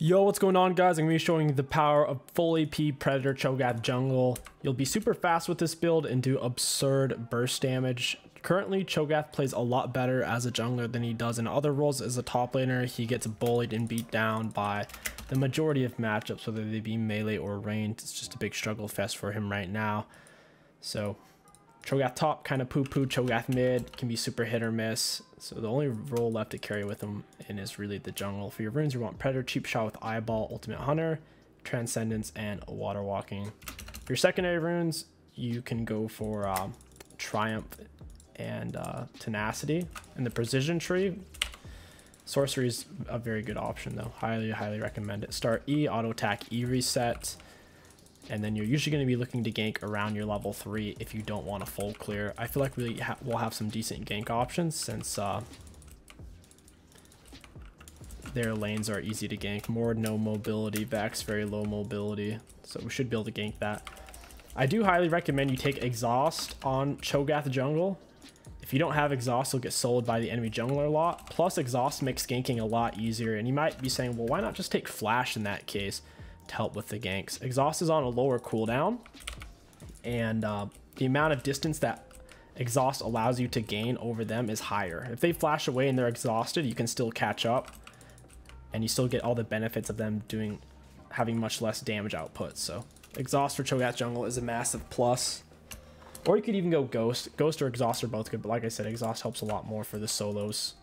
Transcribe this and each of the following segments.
Yo, what's going on, guys? I'm going to be showing you the power of full AP Predator Cho'Gath jungle. You'll be super fast with this build and do absurd burst damage. Currently, Cho'Gath plays a lot better as a jungler than he does in other roles. As a top laner, he gets bullied and beat down by the majority of matchups, whether they be melee or ranged. It's just a big struggle fest for him right now. So Cho'Gath top, kind of poo-poo. Cho'Gath mid can be super hit or miss. So the only role left to carry with him in is really the jungle. For your runes, you want Predator, Cheap Shot with Eyeball, Ultimate Hunter, Transcendence, and Water Walking. For your secondary runes, you can go for Triumph and Tenacity. And the Precision Tree, Sorcery is a very good option though. Highly recommend it. Start E, Auto Attack, E Reset. And then you're usually going to be looking to gank around your level 3 if you don't want a full clear. I feel like we'll have some decent gank options since their lanes are easy to gank. More no mobility, Vex very low mobility, so we should be able to gank that. I do highly recommend you take Exhaust on Cho'Gath jungle. If you don't have Exhaust, you'll get soloed by the enemy jungler a lot. Plus, Exhaust makes ganking a lot easier, and you might be saying, well, why not just take Flash in that case? To help with the ganks. Exhaust is on a lower cooldown, and the amount of distance that Exhaust allows you to gain over them is higher. If they flash away and they're exhausted, you can still catch up, and you still get all the benefits of them having much less damage output. So Exhaust for Cho'Gath jungle is a massive plus. Or you could even go Ghost. Ghost or Exhaust are both good, but like I said, Exhaust helps a lot more for the solos.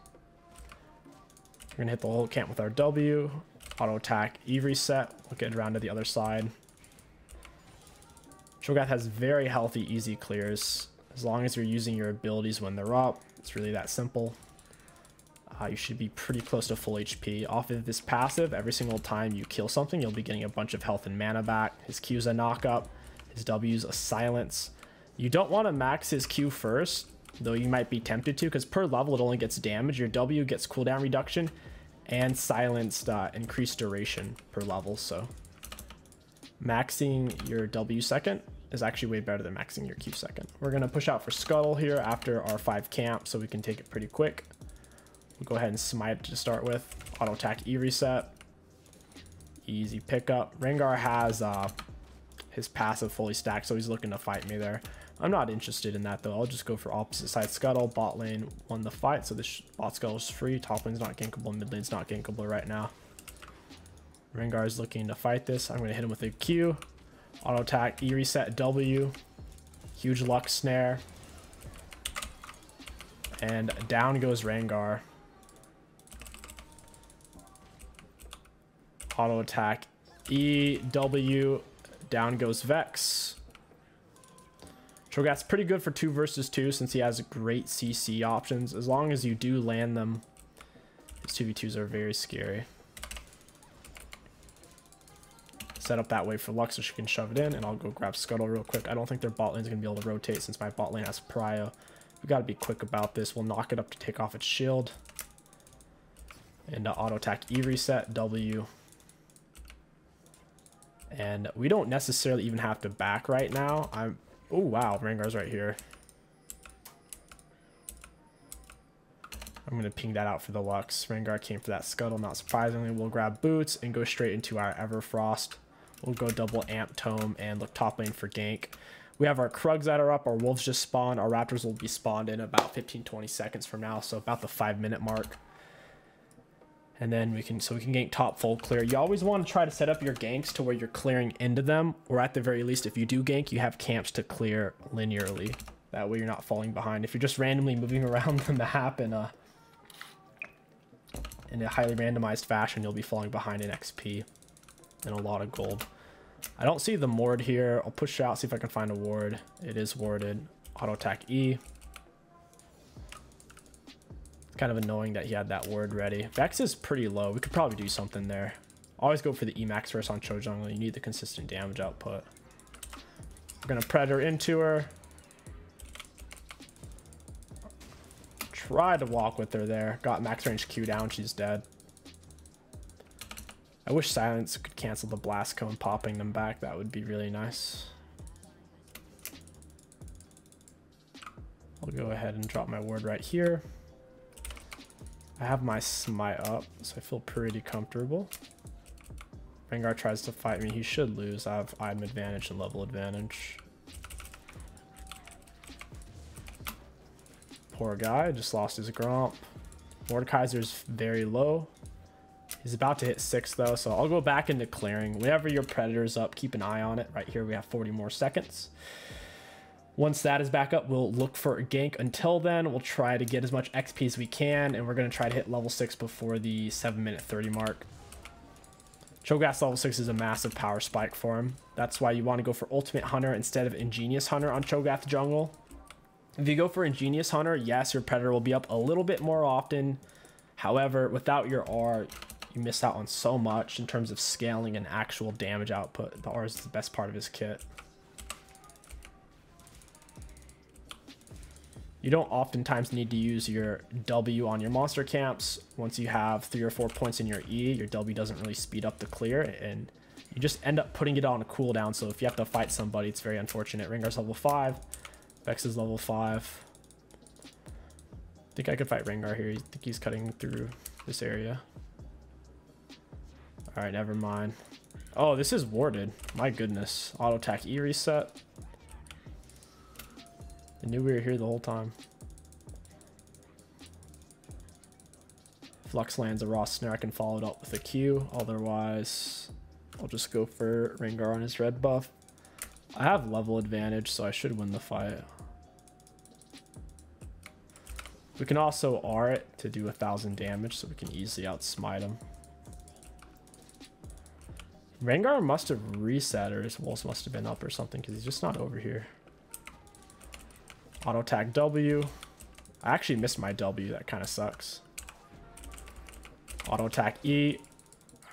We're gonna hit the whole camp with our W. Auto attack, E reset, we'll get around to the other side. Cho'Gath has very healthy, easy clears. As long as you're using your abilities when they're up, it's really that simple. You should be pretty close to full HP. Off of this passive, every single time you kill something, you'll be getting a bunch of health and mana back. His Q's a knock up, his W's a silence. You don't want to max his Q first, though you might be tempted to, because per level it only gets damage. Your W gets cooldown reduction, and silenced increased duration per level, so maxing your W second is actually way better than maxing your Q second. We're gonna push out for Scuttle here after our 5 camp so we can take it pretty quick. We'll go ahead and smite to start with. Auto attack, E reset, easy pickup. Rengar has his passive fully stacked, so he's looking to fight me there. I'm not interested in that though. I'll just go for opposite side Scuttle. Bot lane won the fight, so this bot Scuttle is free. Top lane's not gankable, mid lane's not gankable right now. Rengar is looking to fight this. I'm going to hit him with a Q, auto attack, E reset, W, huge Lux snare, and down goes Rengar. Auto attack, E, W, down goes Vex. Cho'Gath's pretty good for 2v2 since he has great CC options. As long as you do land them, his 2v2s are very scary. Set up that way for Lux so she can shove it in, and I'll go grab Scuttle real quick. I don't think their bot lane's going to be able to rotate since my bot lane has Prio. We've got to be quick about this. We'll knock it up to take off its shield. And auto attack, E reset, W. And we don't necessarily even have to back right now. Oh wow, Rengar's right here. I'm gonna ping that out for the Lux. Rengar came for that Scuttle, not surprisingly. We'll grab Boots and go straight into our Everfrost. We'll go double Amp Tome and look top lane for gank. We have our Krugs that are up, our Wolves just spawned, our Raptors will be spawned in about 15-20 seconds from now, so about the 5-minute mark. And then we can gank top full clear. You always want to try to set up your ganks to where you're clearing into them, or at the very least, if you do gank, you have camps to clear linearly. That way you're not falling behind. If you're just randomly moving around the map in a highly randomized fashion, you'll be falling behind in XP and a lot of gold. I don't see the Ward here. I'll push out, see if I can find a Ward. It is warded. Auto attack E. Kind of annoying that he had that Ward ready. Vex is pretty low. We could probably do something there. Always go for the E-Max first on Cho jungle. You need the consistent damage output. We're going to Predator into her. Try to walk with her there. Got max range Q down. She's dead. I wish Silence could cancel the Blast Cone popping them back. That would be really nice. I'll go ahead and drop my Ward right here. I have my smite up, so I feel pretty comfortable. Rengar tries to fight me. He should lose. I have item advantage and level advantage. Poor guy, just lost his Gromp. Mordekaiser's very low. He's about to hit 6 though, so I'll go back into clearing. Whenever your Predator's up, keep an eye on it. Right here we have 40 more seconds. Once that is back up, we'll look for a gank. Until then, we'll try to get as much XP as we can, and we're going to try to hit level 6 before the 7:30 mark. Cho'Gath's level 6 is a massive power spike for him. That's why you want to go for Ultimate Hunter instead of Ingenious Hunter on Cho'Gath jungle. If you go for Ingenious Hunter, yes, your Predator will be up a little bit more often. However, without your R, you miss out on so much in terms of scaling and actual damage output. The R is the best part of his kit. You don't oftentimes need to use your W on your monster camps. Once you have 3 or 4 points in your E, your W doesn't really speed up the clear, and you just end up putting it on a cooldown. So if you have to fight somebody, it's very unfortunate. Rengar's level 5, Vex is level 5. I think I could fight Rengar here. I think he's cutting through this area. All right, never mind. Oh, this is warded. My goodness. Auto attack E reset. I knew we were here the whole time. Flux lands a raw snare. I can follow it up with a Q. Otherwise, I'll just go for Rengar on his red buff. I have level advantage, so I should win the fight. We can also R it to do 1,000 damage, so we can easily outsmite him. Rengar must have reset, or his wolves must have been up or something, because he's just not over here. Auto attack W. I actually missed my W. That kind of sucks. Auto attack E.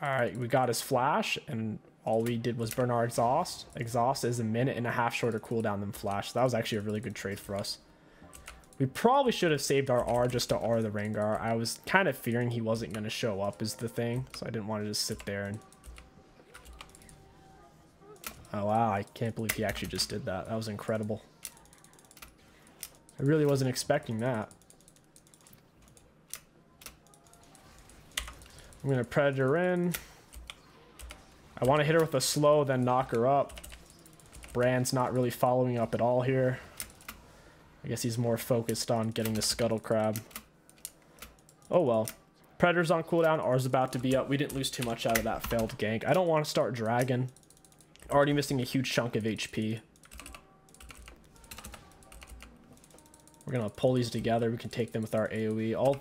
All right, we got his flash, and all we did was burn our exhaust. Exhaust is 1.5 minutes shorter cooldown than flash. That was actually a really good trade for us. We probably should have saved our R just to R the Rengar. I was kind of fearing he wasn't going to show up is the thing, so I didn't want to just sit there and... Oh, wow, I can't believe he actually just did that. That was incredible. I really wasn't expecting that. I'm going to Predator in. I want to hit her with a slow, then knock her up. Brand's not really following up at all here. I guess he's more focused on getting the Scuttle Crab. Oh, well. Predator's on cooldown. R's about to be up. We didn't lose too much out of that failed gank. I don't want to start Dragon. Already missing a huge chunk of HP. We're going to pull these together. We can take them with our AoE. All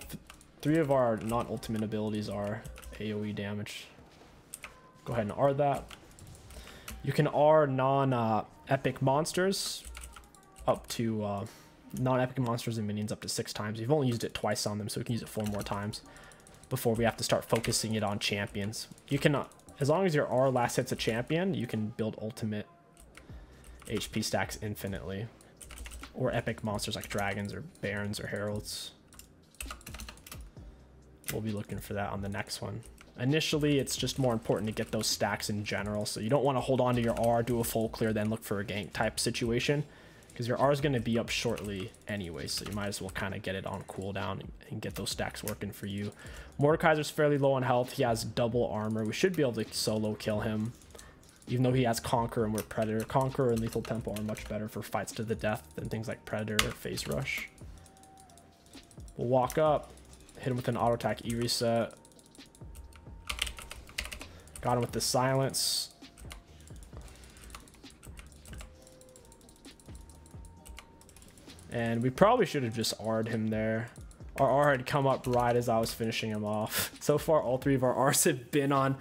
three of our non-ultimate abilities are AoE damage. Go ahead and R that. You can R non-epic monsters up to non-epic monsters and minions up to 6 times. You've only used it twice on them, so we can use it 4 more times before we have to start focusing it on champions. You can, as long as your R last hits a champion, you can build ultimate HP stacks infinitely. Or epic monsters like dragons or barons or heralds. We'll be looking for that on the next one. Initially, it's just more important to get those stacks in general. So you don't want to hold on to your R, do a full clear, then look for a gank type situation. Because your R is going to be up shortly anyway. So you might as well kind of get it on cooldown and get those stacks working for you. Mordekaiser's fairly low on health. He has double armor. We should be able to solo kill him. Even though he has Conquer and we're Predator. Conquer and Lethal Tempo are much better for fights to the death than things like Predator or Phase Rush. We'll walk up, hit him with an auto attack E reset. Got him with the silence. And we probably should have just R'd him there. Our R had come up right as I was finishing him off. So far, all three of our R's have been on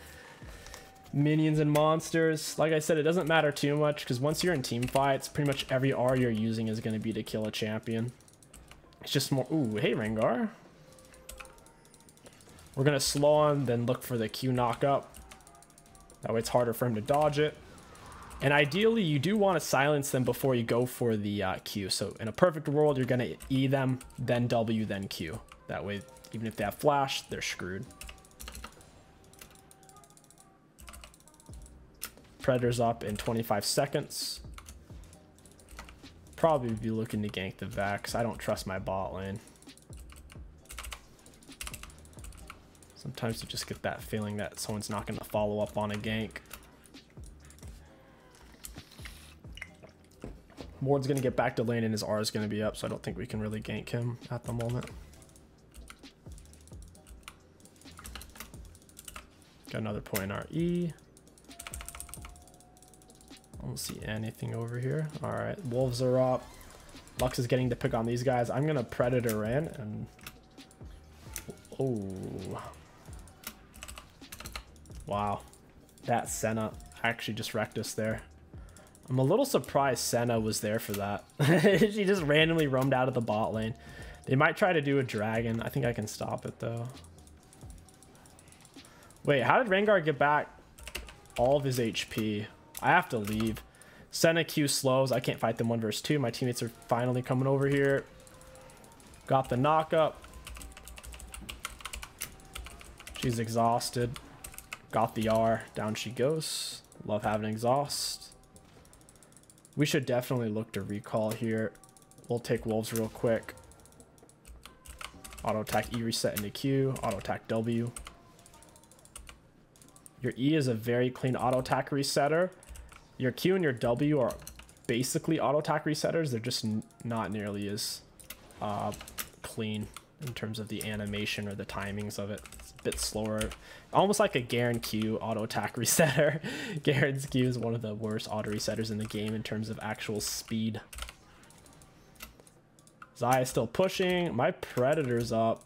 minions and monsters. Like I said, it doesn't matter too much because once you're in team fights, pretty much every R you're using is going to be to kill a champion. It's just more. Ooh, hey Rengar. We're going to slow him, then look for the Q knock up. That way it's harder for him to dodge it. And ideally, you do want to silence them before you go for the Q. So in a perfect world, you're going to E them, then W, then Q. That way, even if they have flash, they're screwed. Predator's up in 25 seconds. Probably be looking to gank the Vax. I don't trust my bot lane. sometimes you just get that feeling that someone's not going to follow up on a gank. Ward's going to get back to lane and his R is going to be up, so I don't think we can really gank him at the moment. Got another point in our E. I don't see anything over here. All right, Wolves are up. Lux is getting to pick on these guys. I'm going to Predator in and... Oh. Wow. That Senna actually just wrecked us there. I'm a little surprised Senna was there for that. She just randomly roamed out of the bot lane. They might try to do a dragon. I think I can stop it though. Wait, how did Rengar get back all of his HP? I have to leave. Senna Q slows. I can't fight them 1v2. My teammates are finally coming over here. Got the knock up. She's exhausted. Got the R. Down she goes. Love having exhaust. We should definitely look to recall here. We'll take Wolves real quick. Auto attack E, reset into Q. Auto attack W. Your E is a very clean auto attack resetter. Your Q and your W are basically auto attack resetters. They're just not nearly as clean in terms of the animation or the timings of it. It's a bit slower. Almost like a Garen Q auto attack resetter. Garen's Q is one of the worst auto resetters in the game in terms of actual speed. Zaya still pushing. My Predator's up.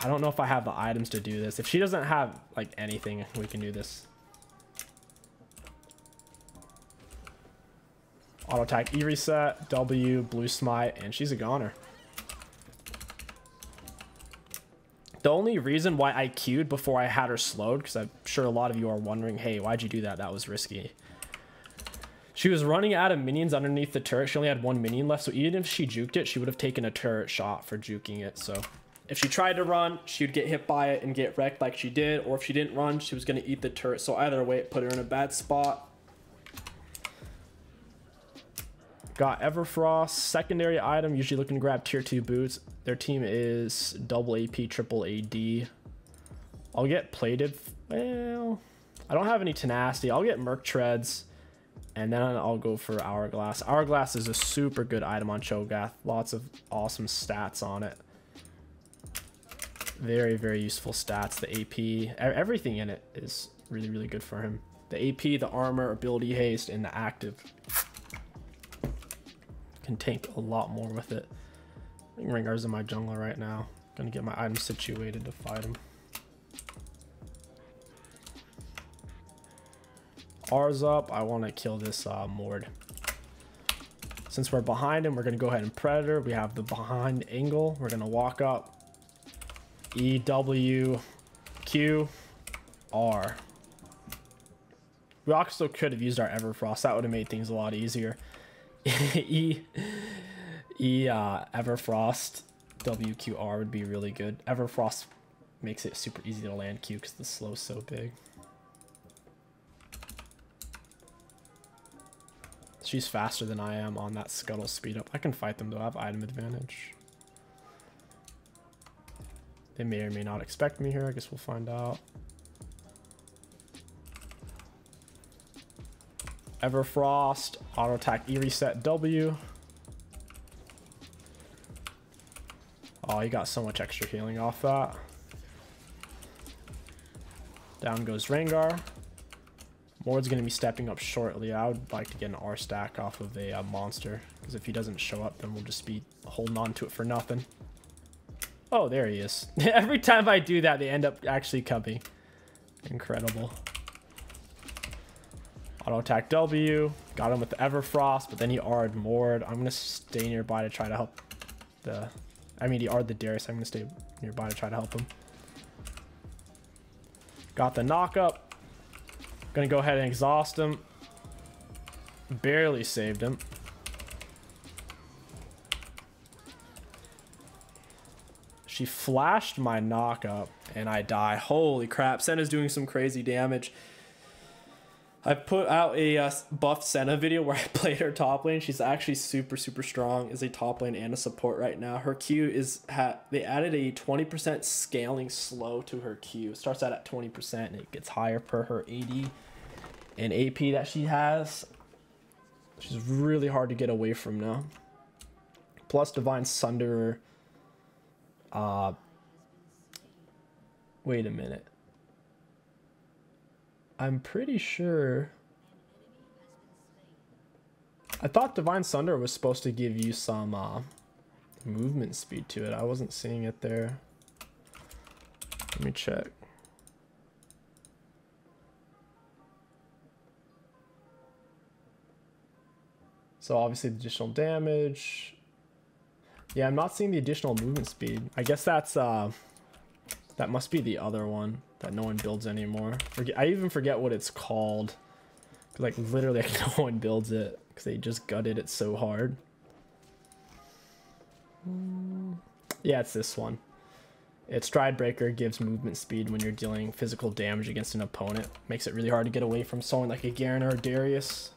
I don't know if I have the items to do this. If she doesn't have like anything, we can do this. Auto attack E, reset, W, blue smite, and she's a goner. The only reason why I queued before I had her slowed, because I'm sure a lot of you are wondering, hey, why'd you do that? That was risky. She was running out of minions underneath the turret. She only had one minion left, so even if she juked it, she would have taken a turret shot for juking it. So if she tried to run, she'd get hit by it and get wrecked like she did, or if she didn't run, she was going to eat the turret. So either way, it put her in a bad spot. Got Everfrost, secondary item, usually looking to grab tier 2 boots. Their team is double AP, triple AD. I'll get plated. Well, I don't have any tenacity. I'll get Merc Treads, and then I'll go for Hourglass. Hourglass is a super good item on Cho'Gath. Lots of awesome stats on it. Very, very useful stats. The AP, everything in it is really, really good for him. The AP, the armor, ability haste, and the active. Can tank a lot more with it. I think Rengar's in my jungle right now. Gonna get my items situated to fight him. R's up. I want to kill this Mord. Since we're behind him, we're gonna go ahead and Predator. We have the behind angle. We're gonna walk up. E, W, Q, R. We also could have used our Everfrost. That would have made things a lot easier. Everfrost, WQR would be really good. Everfrost makes it super easy to land Q because the slow's so big. She's faster than I am on that scuttle speed up. I can fight them though, I have item advantage. They may or may not expect me here, I guess we'll find out. Everfrost, auto attack E, reset W. Oh, you got so much extra healing off that. Down goes Rengar. Mord's going to be stepping up shortly. I would like to get an R stack off of a monster, because if he doesn't show up, then we'll just be holding on to it for nothing. Oh, there he is. Every time I do that, they end up actually coming. Incredible. Auto attack W, got him with the Everfrost, but then he R'd Mord. I'm gonna stay nearby to try to help the, he R'd the Darius, I'm gonna stay nearby to try to help him. Got the knock up, gonna go ahead and exhaust him. Barely saved him. She flashed my knock up and I die. Holy crap, Senna's doing some crazy damage. I put out a buff Senna video where I played her top lane. She's actually super, super strong as a top lane and a support right now. Her Q is, they added a 20% scaling slow to her Q. It starts out at 20% and it gets higher per her AD and AP that she has. She's really hard to get away from now. Plus Divine Sunderer. Wait a minute. I'm pretty sure I thought Divine Sunderer was supposed to give you some movement speed to it. I wasn't seeing it there. Let me check. So obviously the additional damage. Yeah, I'm not seeing the additional movement speed. I guess that's that must be the other one that no one builds anymore. I even forget what it's called. Like literally no one builds it because they just gutted it so hard. Yeah, it's this one. It's Stridebreaker, gives movement speed when you're dealing physical damage against an opponent. Makes it really hard to get away from someone like a Garen or a Darius.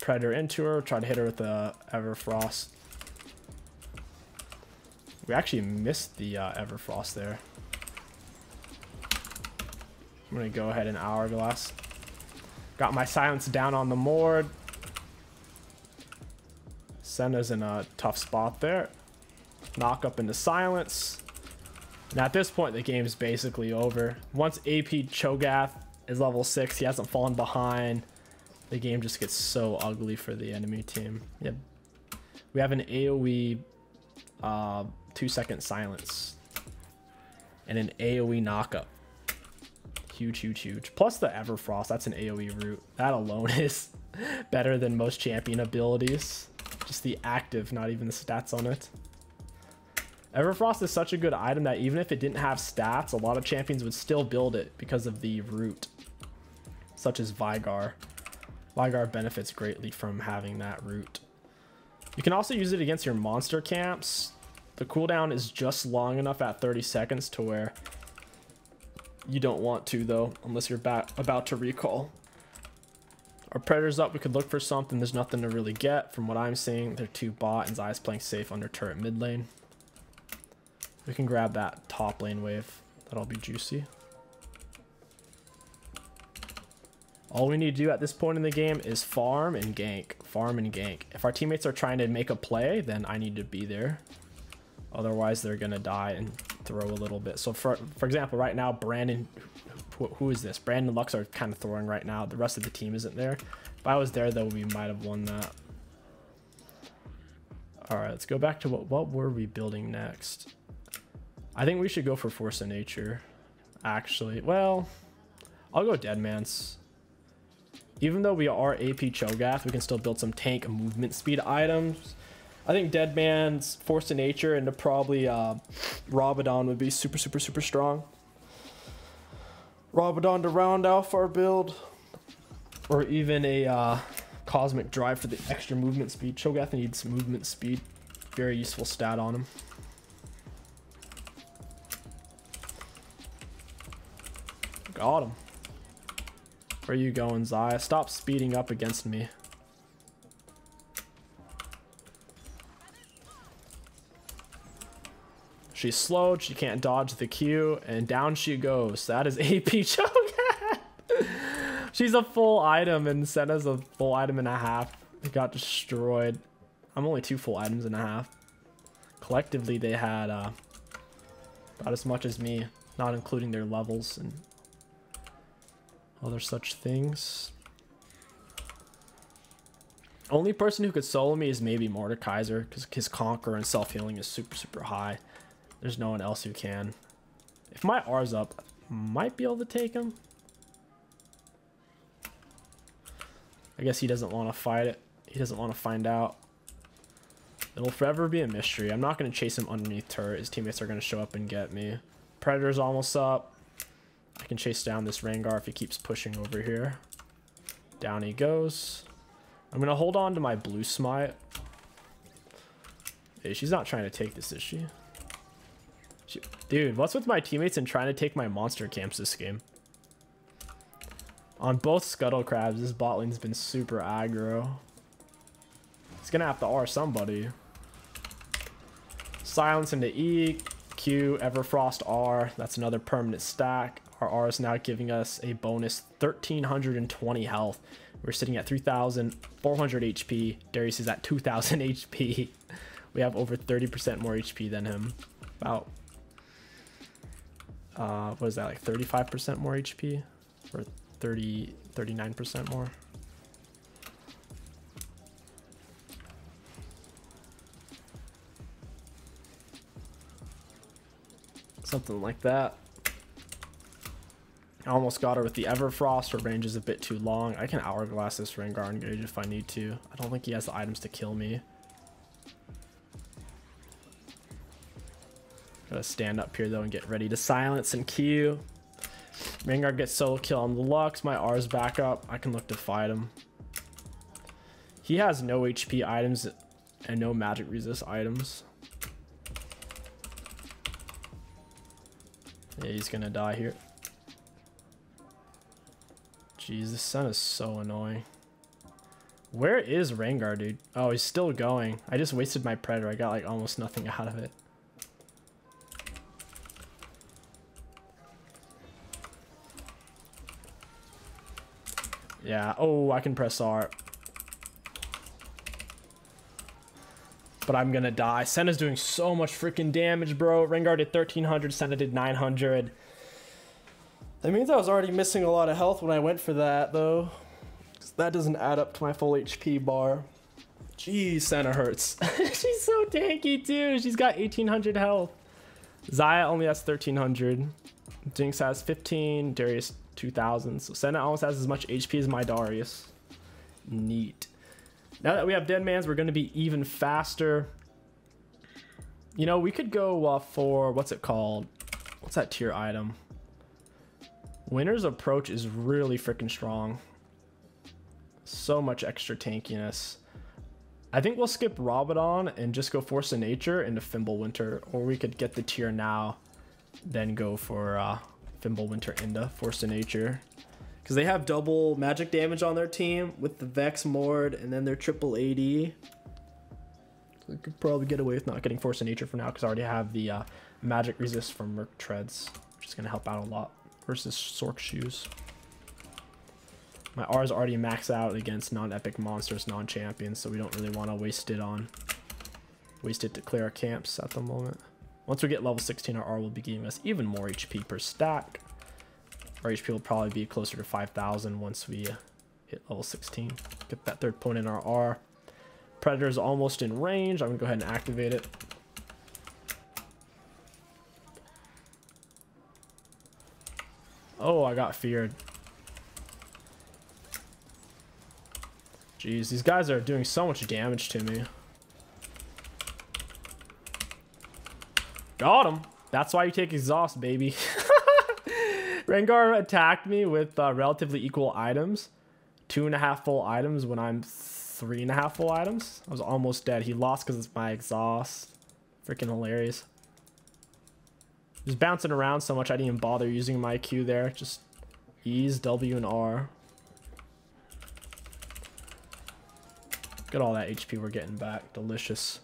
Predator into her, try to hit her with the Everfrost. We actually missed the Everfrost there. I'm gonna go ahead and Hourglass. Got my silence down on the Mord. Senna's in a tough spot there. Knock up into silence. Now at this point the game's basically over. Once AP Cho'Gath is level 6, he hasn't fallen behind. The game just gets so ugly for the enemy team. Yep. We have an AoE 2-second silence and an AoE knockup. Huge, huge, huge. Plus the Everfrost, that's an AoE root. That alone is better than most champion abilities. Just the active, not even the stats on it. Everfrost is such a good item that even if it didn't have stats, a lot of champions would still build it because of the root, such as Vygar. Vygar benefits greatly from having that root. You can also use it against your monster camps. The cooldown is just long enough at 30 seconds to where you don't want to, though, unless you're about to recall. Our Predator's up. We could look for something. There's nothing to really get. From what I'm seeing, they're two bot and Zai's playing safe under turret mid lane. We can grab that top lane wave. That'll be juicy. All we need to do at this point in the game is farm and gank, farm and gank. If our teammates are trying to make a play, then I need to be there. Otherwise, they're going to die and throw a little bit. So for example, right now, Brandon, who is this? Brandon Lux are kind of throwing right now. The rest of the team isn't there. If I was there, though, we might have won that. All right, let's go back to what were we building next? I think we should go for Force of Nature, actually. Well, I'll go Deadman's. Even though we are AP Cho'Gath, we can still build some tank movement speed items. I think Deadman's, Force of Nature, and probably Rabadon would be super, super, super strong. Rabadon to round out our build. Or even a Cosmic Drive for the extra movement speed. Cho'Gath needs movement speed. Very useful stat on him. Got him. Where are you going, Zai? Stop speeding up against me. She's slowed. She can't dodge the Q. And down she goes. That is AP Cho'Gath. She's a full item and Senna's a full item and a half. It got destroyed. I'm only two full items and a half. Collectively, they had about as much as me, not including their levels and other such things. Only person who could solo me is maybe Mordekaiser, because his Conquer and self-healing is super, super high. There's no one else who can. If my R's up, I might be able to take him. I guess he doesn't want to fight it. He doesn't want to find out. It'll forever be a mystery. I'm not going to chase him underneath turret. His teammates are going to show up and get me. Predator's almost up. I can chase down this Rengar if he keeps pushing over here. Down he goes. I'm going to hold on to my blue smite. Hey, she's not trying to take this, is she? Dude, what's with my teammates and trying to take my monster camps this game? On both Scuttle Crabs, this bot lane's been super aggro. He's gonna have to R somebody. Silence into E, Q, Everfrost R. That's another permanent stack. Our R is now giving us a bonus 1,320 health. We're sitting at 3,400 HP. Darius is at 2,000 HP. We have over 30% more HP than him. About, what is that, like 35% more HP? Or 39% more? Something like that. I almost got her with the Everfrost. Her range is a bit too long. I can Hourglass this Rengar engage if I need to. I don't think he has the items to kill me. Gotta stand up here though and get ready to silence and Q. Rengar gets solo kill on the Lux. My R's back up. I can look to fight him. He has no HP items and no magic resist items. Yeah, he's gonna die here. Jeez, this sun is so annoying. Where is Rengar, dude? Oh, he's still going. I just wasted my Predator. I got like almost nothing out of it. Yeah, oh, I can press R. But I'm gonna die. Senna's doing so much freaking damage, bro. Rengar did 1,300, Senna did 900. That means I was already missing a lot of health when I went for that, though. That doesn't add up to my full HP bar. Jeez, Senna hurts. She's so tanky, too. She's got 1,800 health. Xayah only has 1,300. Jinx has 15. Darius, 2,000. So Senna almost has as much HP as my Darius. Neat. Now that we have Deadmans, we're going to be even faster. You know, we could go for... What's it called? What's that tier item? Winner's Approach is really freaking strong. So much extra tankiness. I think we'll skip Rabadon and just go Force of Nature into Fimbalwinter, or we could get the tier now, then go for Fimbalwinter into Force of Nature. Because they have double magic damage on their team with the Vex Mord and then their triple AD. So we could probably get away with not getting Force of Nature for now because I already have the magic resist from Merc Treads, which is going to help out a lot. Versus Sorc Shoes. My R's already maxed out against non-epic monsters, non-champions, so we don't really want to waste it to clear our camps at the moment. Once we get level 16, our R will be giving us even more HP per stack. Our HP will probably be closer to 5,000 once we hit level 16. Get that third point in our R. Predator's almost in range. I'm gonna go ahead and activate it. Oh, I got feared. Jeez, these guys are doing so much damage to me. Got him. That's why you take exhaust, baby. Rengar attacked me with relatively equal items. 2.5 full items when I'm 3.5 full items. I was almost dead. He lost because it's my exhaust. Freaking hilarious. Just bouncing around so much I didn't even bother using my Q there. Just E's, W, and R. Look at all that HP we're getting back. Delicious.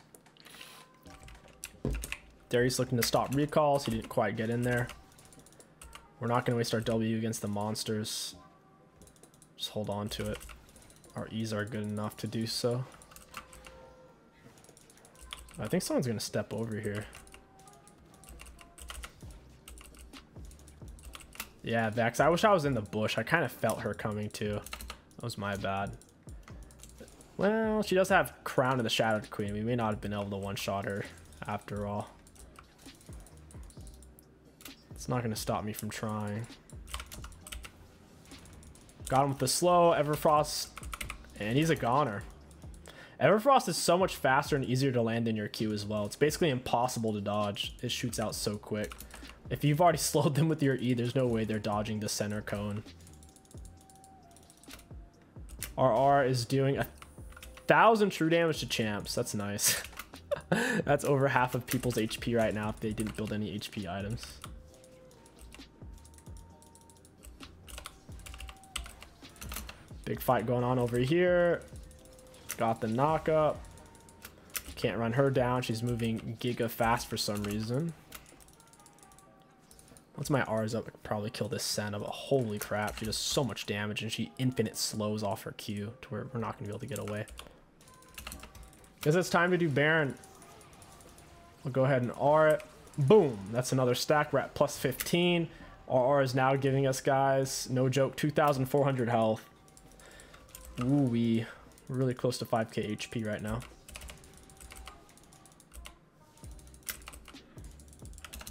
Darius looking to stop recalls. He didn't quite get in there. We're not going to waste our W against the monsters. Just hold on to it. Our E's are good enough to do so. I think someone's going to step over here. Yeah, Vex. I wish I was in the bush. I kind of felt her coming too. That was my bad. Well, she does have Crown of the Shadowed Queen. We may not have been able to one-shot her after all. It's not going to stop me from trying. Got him with the slow Everfrost, and he's a goner. Everfrost is so much faster and easier to land than your Q as well. It's basically impossible to dodge. It shoots out so quick. If you've already slowed them with your E, there's no way they're dodging the center cone. Our R is doing 1,000 true damage to champs. That's nice. That's over half of people's HP right now if they didn't build any HP items. Big fight going on over here. Got the knock up. Can't run her down. She's moving giga fast for some reason. Once my R is up, I could probably kill this Senna, but holy crap, she does so much damage, and she infinite slows off her Q to where we're not going to be able to get away. Guess it's time to do Baron. We'll go ahead and R it. Boom! That's another stack. We're at plus 15. Our R is now giving us, guys, no joke, 2,400 health. Ooh-wee. We're really close to 5k HP right now.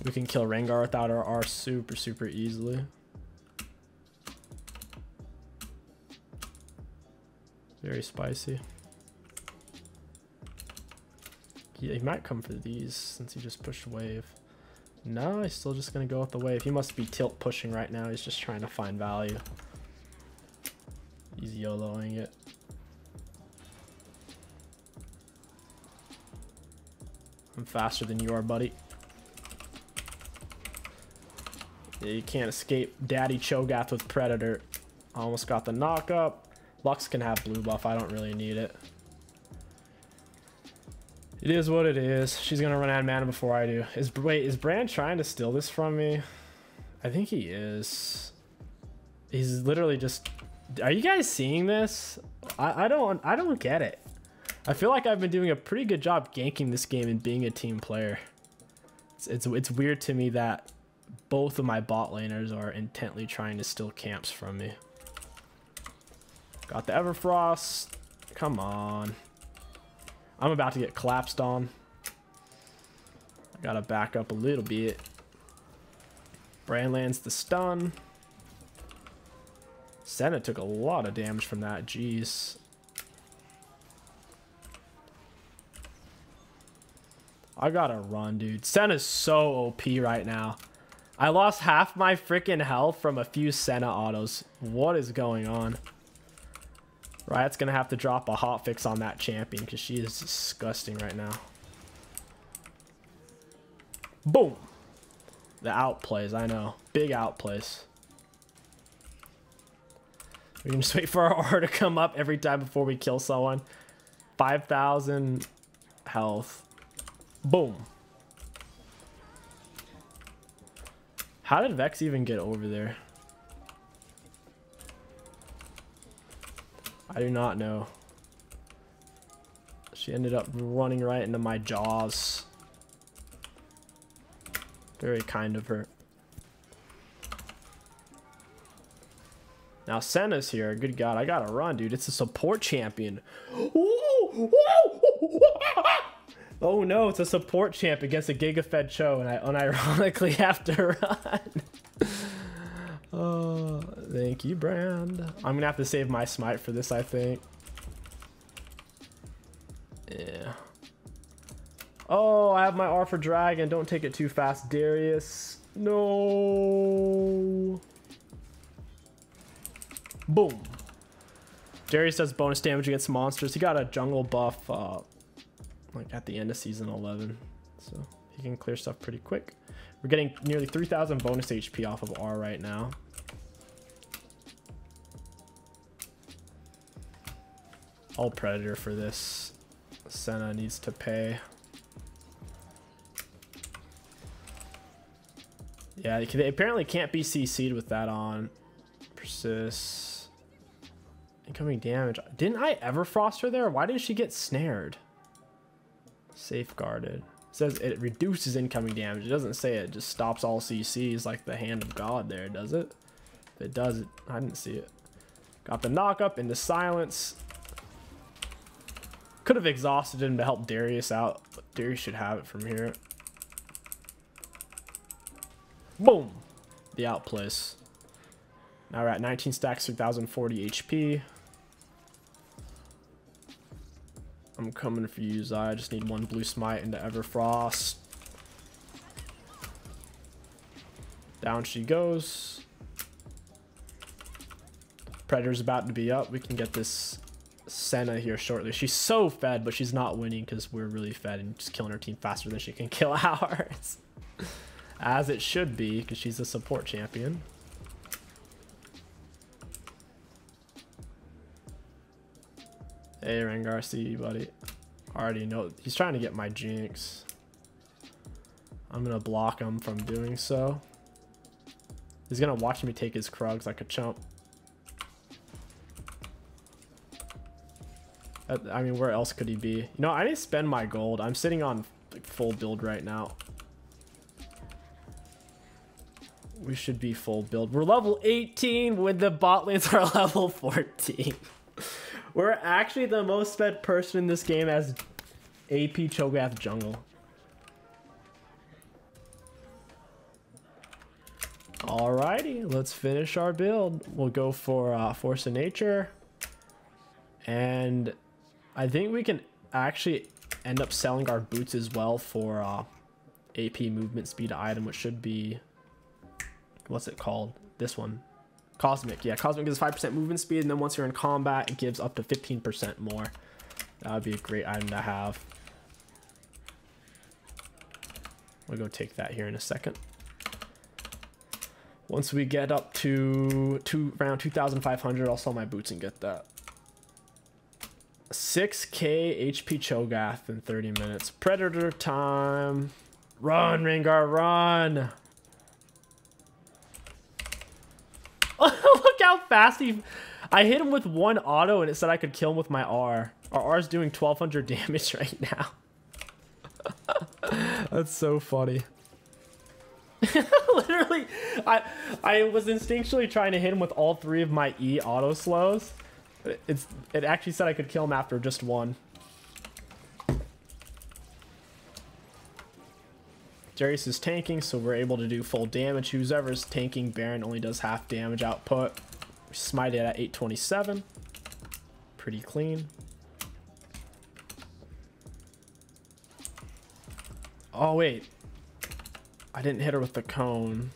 We can kill Rengar without our R super, super easily. Very spicy. Yeah, he might come for these since he just pushed wave. No, he's still just going to go with the wave. He must be tilt pushing right now. He's just trying to find value. He's YOLOing it. I'm faster than you are, buddy. You can't escape Daddy Cho'Gath with Predator. I almost got the knock up. Lux can have blue buff. I don't really need it. It is what it is. She's going to run out of mana before I do. Wait, is Brand trying to steal this from me? I think he is. He's literally just... Are you guys seeing this? I don't get it. I feel like I've been doing a pretty good job ganking this game and being a team player. It's weird to me that both of my bot laners are intently trying to steal camps from me. Got the Everfrost. Come on. I'm about to get collapsed on. I gotta back up a little bit. Brand lands the stun. Senna took a lot of damage from that. Jeez. I gotta run, dude. Senna's so OP right now. I lost half my freaking health from a few Senna autos. What is going on? Riot's gonna have to drop a hotfix on that champion because she is disgusting right now. Boom! The outplays, I know. Big outplays. We can just wait for our R to come up every time before we kill someone. 5,000 health. Boom! How did Vex even get over there? I do not know. She ended up running right into my jaws. Very kind of her. Now Senna's here. Good God, I gotta run, dude. It's a support champion. Oh no, it's a support champ against a Giga-fed Cho, and I unironically have to run. Oh, thank you, Brand. I'm gonna have to save my smite for this, I think. Yeah. Oh, I have my R for Dragon. Don't take it too fast, Darius. No. Boom. Darius does bonus damage against monsters. He got a jungle buff. Like at the end of season 11, so he can clear stuff pretty quick. We're getting nearly 3,000 bonus HP off of R right now. All Predator for this. Senna needs to pay. Yeah, they apparently can't be CC'd with that on. Persist. Incoming damage. Didn't I Everfrost her there? Why did she get snared? Safeguarded. It says it reduces incoming damage. It doesn't say it just stops all CCs like the hand of God there, does it? If it does, I didn't see it. Got the knock up into silence. Could have exhausted him to help Darius out. But Darius should have it from here. Boom! The outplays. Now we're at 19 stacks, 3,040 HP. I'm coming for you, Zai. I just need one blue smite into Everfrost. Down she goes. Predator's about to be up. We can get this Senna here shortly. She's so fed, but she's not winning because we're really fed and just killing her team faster than she can kill ours. As it should be, because she's a support champion. Hey Rengar, see you, buddy. I already know he's trying to get my Jinx. I'm gonna block him from doing so. He's gonna watch me take his Krugs like a chump. I mean, where else could he be? You know, I need to spend my gold. I'm sitting on like, full build right now. We should be full build. We're level 18 when the bot lanes are level 14. We're actually the most sped person in this game as AP Cho'Gath jungle. Alrighty, let's finish our build. We'll go for Force of Nature. And I think we can actually end up selling our boots as well for AP movement speed item, which should be, what's it called? This one. Cosmic. Yeah, Cosmic gives 5% movement speed, and then once you're in combat, it gives up to 15% more. That would be a great item to have. We'll go take that here in a second. Once we get up to around 2,500, I'll sell my boots and get that. 6k HP Cho'Gath in 30 minutes. Predator time. Run, Rengar, run! Look how fast he... I hit him with one auto and it said I could kill him with my R. Our R's doing 1,200 damage right now. That's so funny. Literally, I was instinctually trying to hit him with all three of my E auto slows. It actually said I could kill him after just one. Darius is tanking, so we're able to do full damage. Whoever's tanking Baron only does half damage output. We smite it at 827. Pretty clean. Oh wait, I didn't hit her with the cone.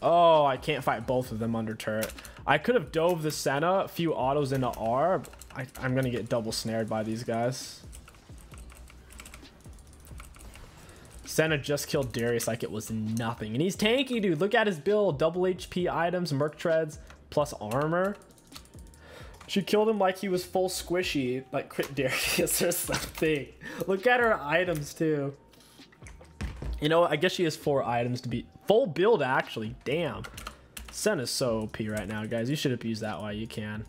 Oh, I can't fight both of them under turret. I could have dove the Senna, a few autos into R. I'm gonna get double snared by these guys. Senna just killed Darius like it was nothing. And he's tanky, dude. Look at his build. Double HP items, merc treads, plus armor. She killed him like he was full squishy, like crit Darius or something. Look at her items, too. You know what? I guess she has 4 items to be... Full build, actually. Damn. Senna's so OP right now, guys. You should abuse that while you can.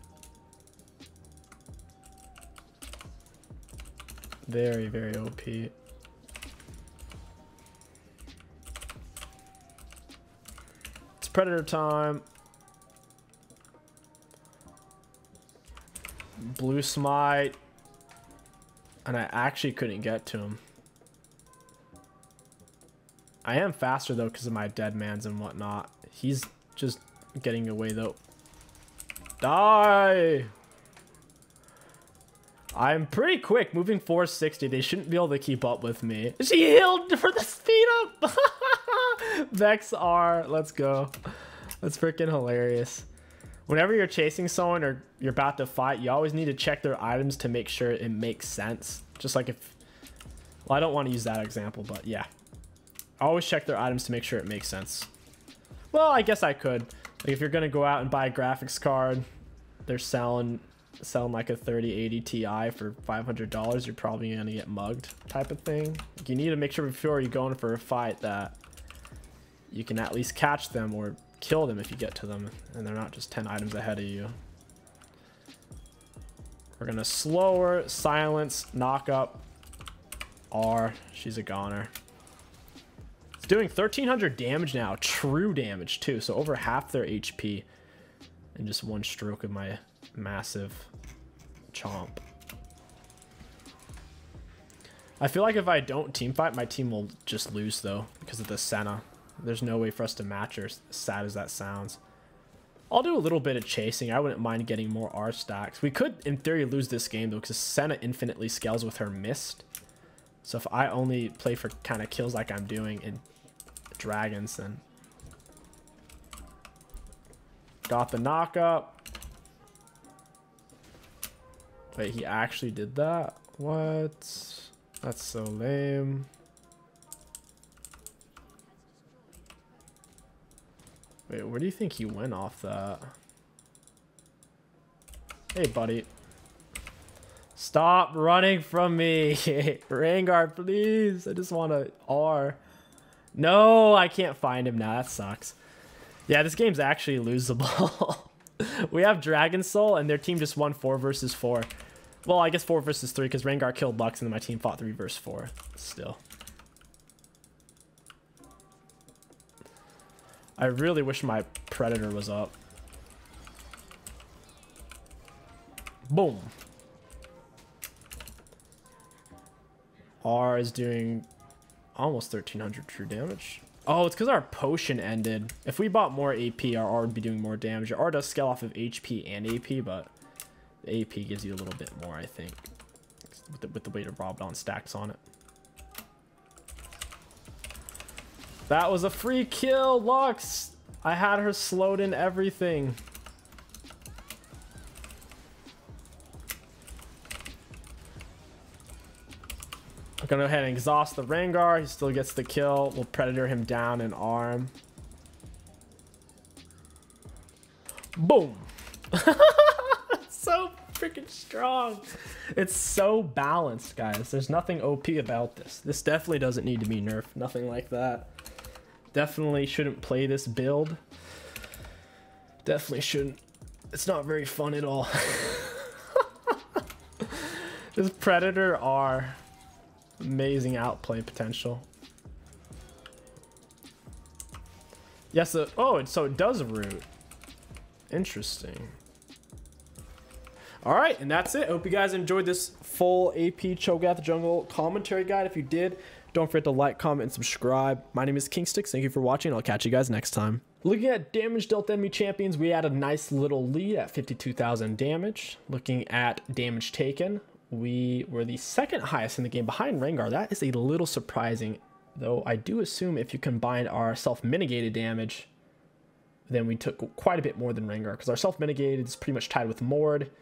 Very, very OP. Predator time. Blue smite. And I actually couldn't get to him. I am faster though because of my dead mans and whatnot. He's just getting away though. Die! I'm pretty quick. Moving 460. They shouldn't be able to keep up with me. She healed for the speed up! Vex R, let's go. That's freaking hilarious. Whenever you're chasing someone or you're about to fight, you always need to check their items to make sure it makes sense. Just like if... Well, I don't want to use that example, but yeah. I always check their items to make sure it makes sense. Well, I guess I could. Like if you're going to go out and buy a graphics card, they're selling like a 3080 Ti for $500, you're probably going to get mugged type of thing. You need to make sure before you're going for a fight that you can at least catch them or kill them if you get to them and they're not just 10 items ahead of you. We're gonna slower, silence, knock up, R. She's a goner. It's doing 1300 damage now, true damage too, so over half their HP in just one stroke of my massive chomp. I feel like if I don't team fight, my team will just lose though because of the Senna. There's no way for us to match her, as sad as that sounds. I'll do a little bit of chasing. I wouldn't mind getting more R stacks. We could, in theory, lose this game, though, because Senna infinitely scales with her Mist. So if I only play for kind of kills like I'm doing in Dragons, then... Got the knock-up. Wait, he actually did that? What? That's so lame. Wait, where do you think he went off that? Hey, buddy. Stop running from me. Rengar, please. I just want to R. No, I can't find him now. That sucks. Yeah, this game's actually losable. We have Dragon Soul, and their team just won 4 versus 4. Well, I guess 4 versus 3, because Rengar killed Lux, and then my team fought 3 versus 4. Still. I really wish my Predator was up. Boom. R is doing almost 1,300 true damage. Oh, it's because our potion ended. If we bought more AP, our R would be doing more damage. Our R does scale off of HP and AP, but the AP gives you a little bit more, I think, with the weight of Rabadon stacks on it. That was a free kill, Lux! I had her slowed in everything. I'm gonna go ahead and exhaust the Rengar. He still gets the kill. We'll Predator him down and arm. Boom! So freaking strong. It's so balanced, guys. There's nothing OP about this. This definitely doesn't need to be nerfed. Nothing like that. Definitely shouldn't play this build. Definitely shouldn't. It's not very fun at all. This Predator R. Amazing outplay potential. Yes, oh, so it does root. Interesting. All right, and that's it. I hope you guys enjoyed this full AP Cho'Gath Jungle commentary guide. If you did, don't forget to like, comment, and subscribe. My name is KingStix. Thank you for watching. I'll catch you guys next time. Looking at damage dealt enemy champions, we had a nice little lead at 52,000 damage. Looking at damage taken, we were the second highest in the game behind Rengar. That is a little surprising, though I do assume if you combine our self-mitigated damage, then we took quite a bit more than Rengar, because our self-mitigated is pretty much tied with Mord,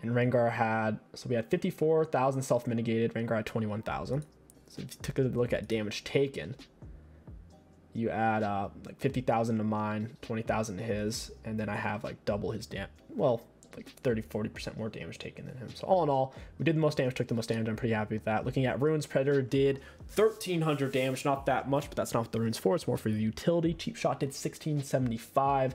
and Rengar had, so we had 54,000 self-mitigated, Rengar had 21,000. So if you took a look at damage taken, you add like 50,000 to mine, 20,000 to his, and then I have like double his damage, well, like 30, 40% more damage taken than him. So all in all, we did the most damage, took the most damage. I'm pretty happy with that. Looking at runes, Predator did 1,300 damage, not that much, but that's not what the runes for. It's more for the utility. Cheap Shot did 1,675.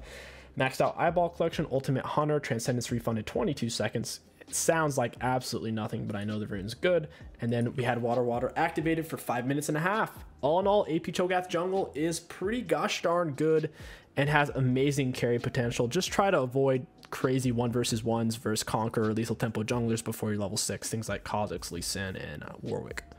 Maxed out Eyeball Collection, Ultimate Hunter, Transcendence refunded 22 seconds. It sounds like absolutely nothing, but I know the rune's good. And then we had Water activated for 5.5 minutes. All in all, AP Cho'Gath Jungle is pretty gosh darn good and has amazing carry potential. Just try to avoid crazy 1v1s versus Conqueror, Lethal Tempo junglers before you're level 6. Things like Kha'Zix, Lee Sin, and Warwick.